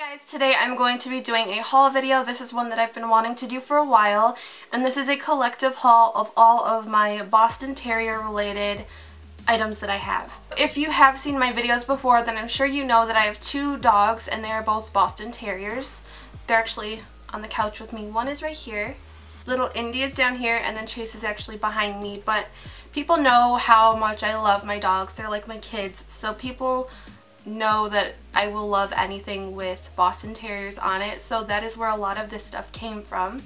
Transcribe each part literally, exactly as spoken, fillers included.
Hey guys, today I'm going to be doing a haul video. This is one that I've been wanting to do for a while, and this is a collective haul of all of my Boston Terrier related items that I have. If you have seen my videos before, then I'm sure you know that I have two dogs and they are both Boston Terriers. They're actually on the couch with me. One is right here. Little Indy is down here, and then Chase is actually behind me, but people know how much I love my dogs. They're like my kids, so people know that I will love anything with Boston Terriers on it, so that is where a lot of this stuff came from.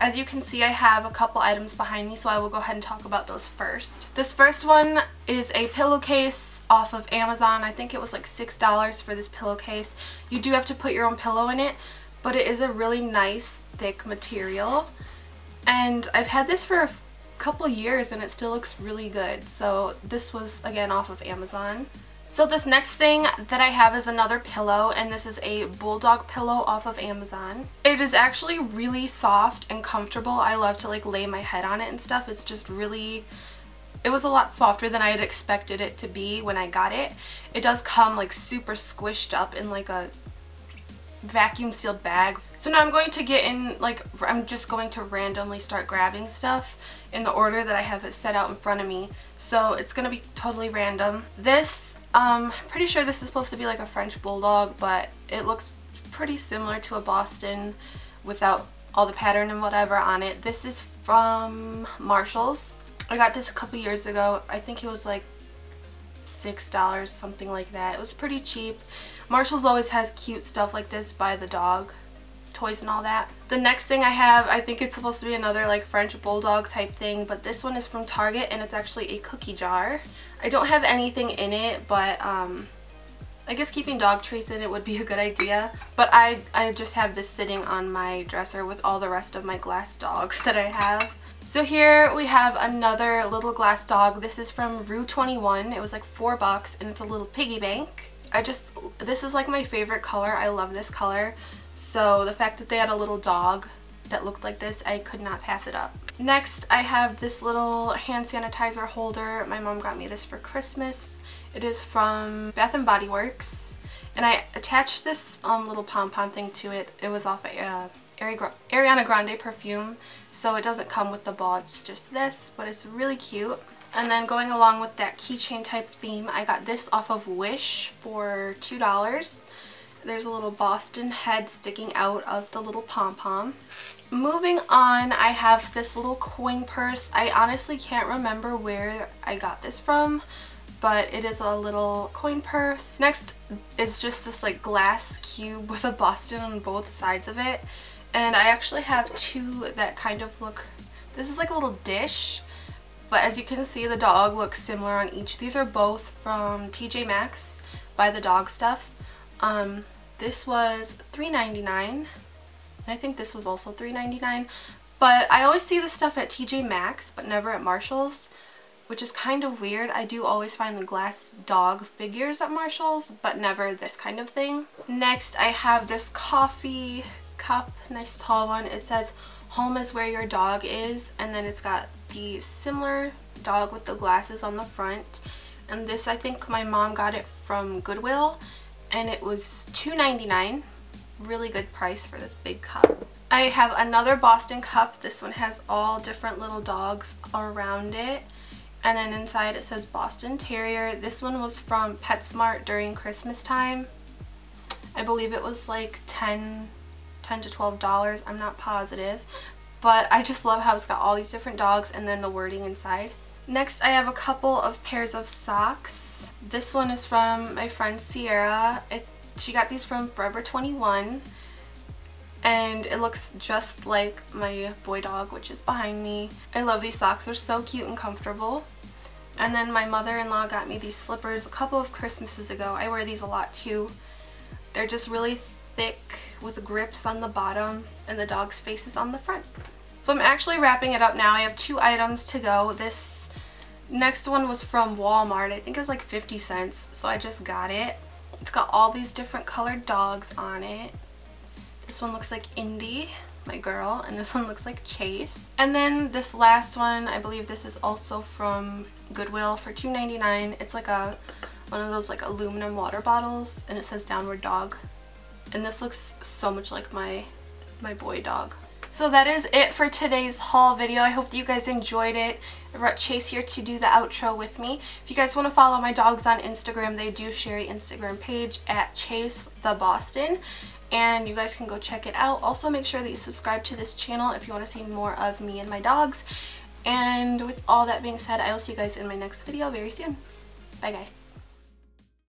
As you can see, I have a couple items behind me, so I will go ahead and talk about those first. This first one is a pillowcase off of Amazon. I think it was like six dollars for this pillowcase. You do have to put your own pillow in it, but it is a really nice thick material, and I've had this for a couple years and it still looks really good. So this was again off of Amazon. So this next thing that I have is another pillow, and this is a bulldog pillow off of Amazon. It is actually really soft and comfortable. I love to like lay my head on it and stuff. It's just really, it was a lot softer than I had expected it to be when I got it. It does come like super squished up in like a vacuum sealed bag. So now I'm going to get in, like I'm just going to randomly start grabbing stuff in the order that I have it set out in front of me. So it's going to be totally random. This Um, pretty sure this is supposed to be like a French bulldog, but it looks pretty similar to a Boston without all the pattern and whatever on it. This is from Marshalls. I got this a couple years ago. I think it was like six dollars, something like that. It was pretty cheap. Marshalls always has cute stuff like this by the dog, toys and all that. The next thing I have, I think it's supposed to be another like French bulldog type thing, but this one is from Target, and it's actually a cookie jar. I don't have anything in it, but um, I guess keeping dog treats in it would be a good idea. But I, I just have this sitting on my dresser with all the rest of my glass dogs that I have. So here we have another little glass dog. This is from Rue twenty-one. It was like four bucks, and it's a little piggy bank. I just, this is like my favorite color. I love this color. So the fact that they had a little dog that looked like this, I could not pass it up. Next, I have this little hand sanitizer holder. My mom got me this for Christmas. It is from Bath and Body Works, and I attached this um, little pom-pom thing to it. It was off of uh, Ari Ariana Grande perfume, so it doesn't come with the ball, it's just this, but it's really cute. And then going along with that keychain type theme, I got this off of Wish for two dollars. There's a little Boston head sticking out of the little pom-pom. Moving on, I have this little coin purse. I honestly can't remember where I got this from, but it is a little coin purse. Next is just this like glass cube with a Boston on both sides of it. And I actually have two that kind of look, this is like a little dish, but as you can see, the dog looks similar on each. These are both from T J Maxx, Buy the Dog Stuff. Um, this was three ninety-nine, and I think this was also three ninety-nine, but I always see this stuff at T J Maxx, but never at Marshalls, which is kind of weird. I do always find the glass dog figures at Marshalls, but never this kind of thing. Next, I have this coffee cup, nice tall one. It says, "Home is where your dog is," and then it's got the similar dog with the glasses on the front, and this, I think my mom got it from Goodwill, and it was two ninety-nine. Really good price for this big cup. I have another Boston cup. This one has all different little dogs around it, and then inside it says Boston Terrier. This one was from PetSmart during Christmas time. I believe it was like ten to twelve dollars. I'm not positive, but I just love how it's got all these different dogs and then the wording inside. Next, I have a couple of pairs of socks. This one is from my friend Sierra. It, she got these from Forever twenty-one, and it looks just like my boy dog, which is behind me. I love these socks. They're so cute and comfortable. And then my mother-in-law got me these slippers a couple of Christmases ago. I wear these a lot too. They're just really thick with grips on the bottom and the dog's face is on the front. So I'm actually wrapping it up now. I have two items to go. This next one was from Walmart. I think it was like fifty cents, so I just got it. It's got all these different colored dogs on it. This one looks like Indy, my girl, and this one looks like Chase. And then this last one, I believe this is also from Goodwill for two ninety-nine. It's like a one of those like aluminum water bottles, and it says Downward Dog And this looks so much like my my boy dog. So that is it for today's haul video. I hope that you guys enjoyed it. I brought Chase here to do the outro with me. If you guys want to follow my dogs on Instagram, they do share an Instagram page at Chase the Boston. And you guys can go check it out. Also, make sure that you subscribe to this channel if you want to see more of me and my dogs. And with all that being said, I will see you guys in my next video very soon. Bye, guys.